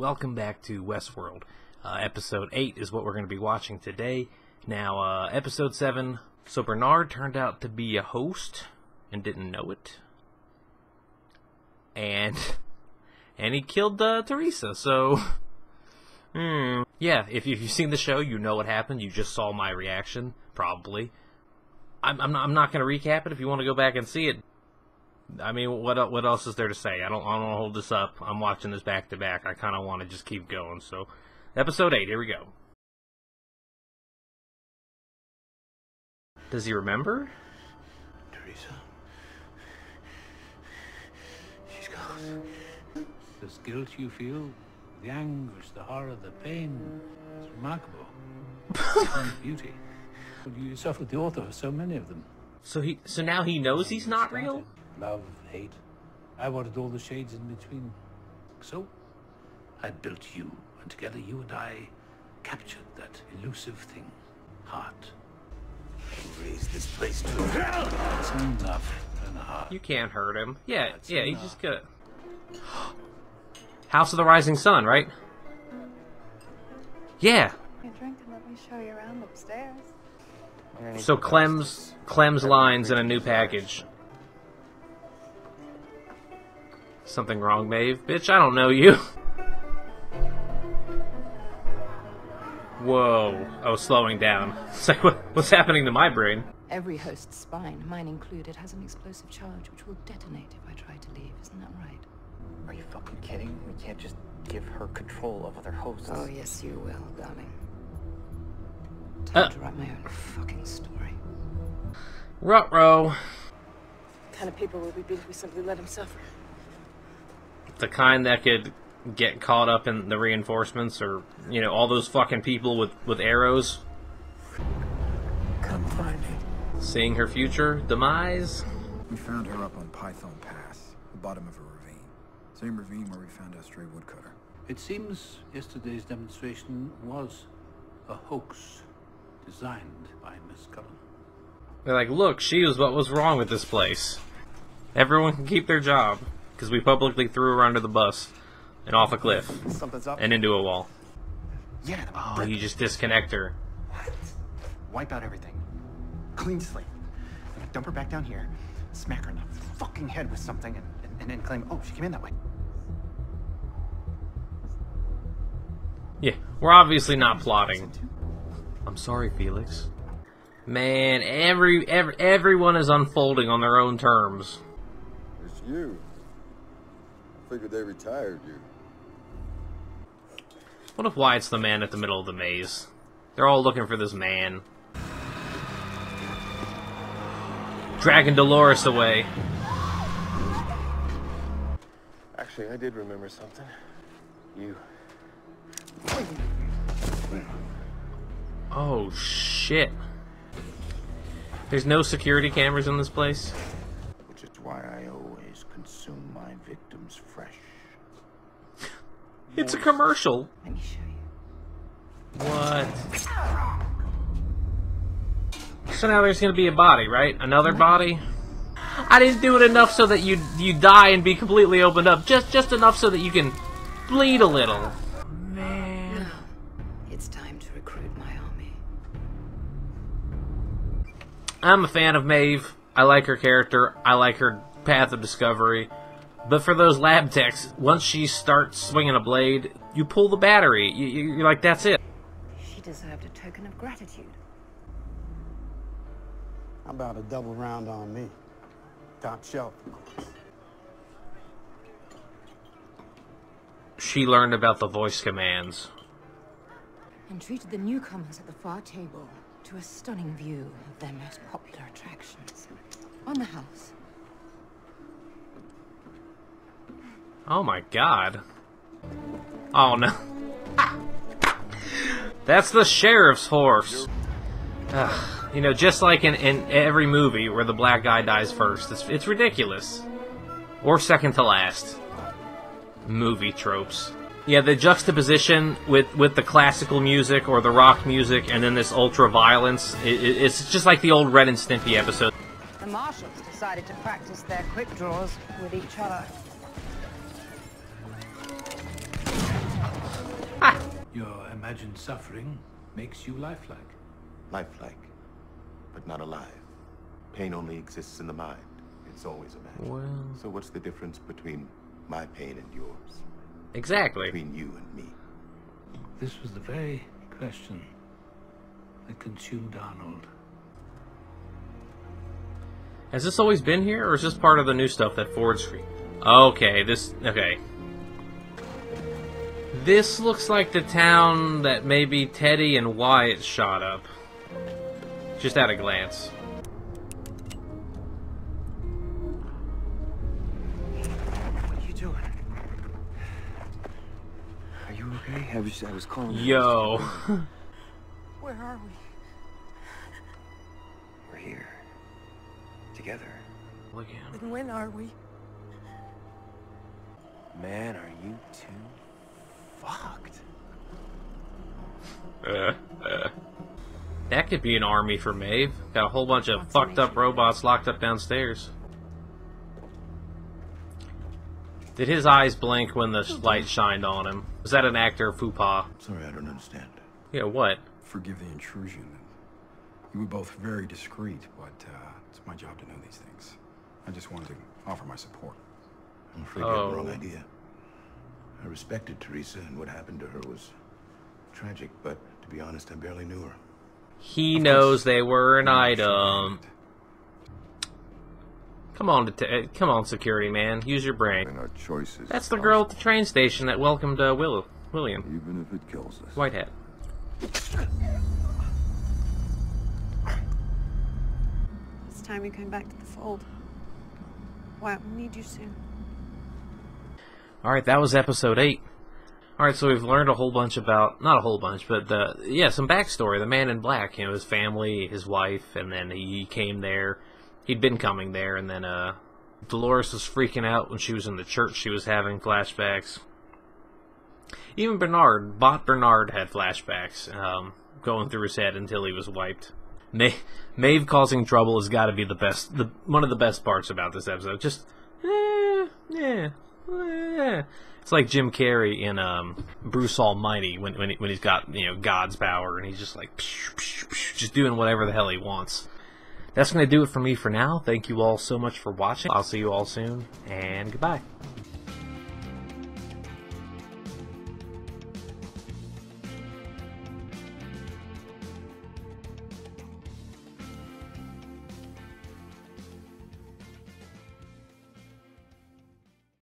Welcome back to Westworld. Episode 8 is what we're going to be watching today. Now, episode 7, so Bernard turned out to be a host and didn't know it. And he killed Teresa, so... Yeah, if you've seen the show, you know what happened. You just saw my reaction, probably. I'm not going to recap it if you want to go back and see it. I mean, what else is there to say? I don't want to hold this up. I'm watching this back to back. I kind of want to just keep going. So, episode 8, here we go. Does he remember? Teresa. She's gone. This guilt you feel, the anguish, the horror, the pain, it's remarkable. It's beauty. You suffered the author of so many of them. So now he knows he's not real? Love, hate. I wanted all the shades in between. So, I built you, and together you and I captured that elusive thing, heart. You raised this place to hell! It's enough and heart. You can't hurt him. Yeah, it's yeah, enough. He just got... House of the Rising Sun, right? Yeah! You drink and let me show you around upstairs. So Clem's lines in a new package. Something wrong, Maeve? Bitch, I don't know you. Whoa. Oh, slowing down. It's like, what's happening to my brain? Every host's spine, mine included, has an explosive charge which will detonate if I try to leave. Isn't that right? Are you fucking kidding? We can't just give her control of other hosts. Oh, yes, you will, darling. Time to write my own fucking story. Ruh-roh. What kind of people would we be if we simply let him suffer? The kind that could get caught up in the reinforcements, or, you know, all those fucking people with arrows. Come find me. Seeing her future demise. We found her up on Python Pass, the bottom of a ravine. Same ravine where we found our stray woodcutter. It seems yesterday's demonstration was a hoax designed by Miss Cullen. They're like, look, she was what was wrong with this place. Everyone can keep their job. Because we publicly threw her under the bus and off a cliff and into a wall. Yeah. Oh, you just disconnect her. What? Wipe out everything. Clean slate. I'm gonna dump her back down here, smack her in the fucking head with something, and then claim, oh, she came in that way. Yeah, we're obviously not plotting. I'm sorry, Felix. Man, everyone is unfolding on their own terms. It's you. Figured they retired you. What if Wyatt's the man at the middle of the maze? They're all looking for this man. Dragging Dolores away. Actually, I did remember something. You. Oh, shit. There's no security cameras in this place? Which is why I always consume my victims. Fresh. It's a commercial. Let me show you. What? So now there's gonna be a body, right? Another body? I didn't do it enough so that you die and be completely opened up. Just enough so that you can bleed a little. Man. Now, it's time to recruit my army. I'm a fan of Maeve. I like her character. I like her path of discovery. But for those lab techs, once she starts swinging a blade, you pull the battery. You're like, that's it. She deserved a token of gratitude. How about a double round on me? Top shelf. She learned about the voice commands. And treated the newcomers at the far table to a stunning view of their most popular attractions. On the house. Oh my god. Oh no. That's the sheriff's horse. You know, just like in every movie where the black guy dies first. It's ridiculous. Or second to last. Movie tropes. Yeah, the juxtaposition with the classical music or the rock music and then this ultra-violence. It's just like the old Ren and Stimpy episode. The marshals decided to practice their quick draws with each other. Your imagined suffering makes you lifelike. Lifelike, but not alive. Pain only exists in the mind. It's always imagined. Well... So what's the difference between my pain and yours? Exactly. Between you and me. This was the very question that consumed Arnold. Has this always been here, or is this part of the new stuff that Ford Street? Okay, this... Okay. This looks like the town that maybe Teddy and Wyatt shot up. Just at a glance. What are you doing? Are you okay? I was calling... Yo. Where are we? We're here. Together. Look at him. And when are we? Man, are you too fucked? That could be an army for Maeve. Got a whole bunch of fucked up robots locked up downstairs. Did his eyes blink when the light shined on him? Was that an actor or faux pas? Sorry, I don't understand. Yeah, what? Forgive the intrusion. You were both very discreet, but it's my job to know these things. I just wanted to offer my support. I'm afraid you had the wrong idea. I respected Teresa, and what happened to her was tragic, but to be honest, I barely knew her. He knows they were an item. Come on, security man. Use your brain. And our choices. That's the girl at the train station that welcomed Willow William. Even if it kills us. White hat. It's time you came back to the fold. Wyatt, we need you soon. Alright, that was episode 8. Alright, so we've learned a whole bunch about, not a whole bunch, but yeah, some backstory. The man in black, you know, his family, his wife, and then he came there. He'd been coming there, and then Dolores was freaking out when she was in the church. She was having flashbacks. Even Bernard, bot Bernard, had flashbacks going through his head until he was wiped. Maeve causing trouble has got to be the best, one of the best parts about this episode. Just, It's like Jim Carrey in Bruce Almighty when he's got, you know, God's power and he's just like psh, psh, psh, just doing whatever the hell he wants. That's gonna do it for me for now. Thank you all so much for watching. I'll see you all soon, and goodbye.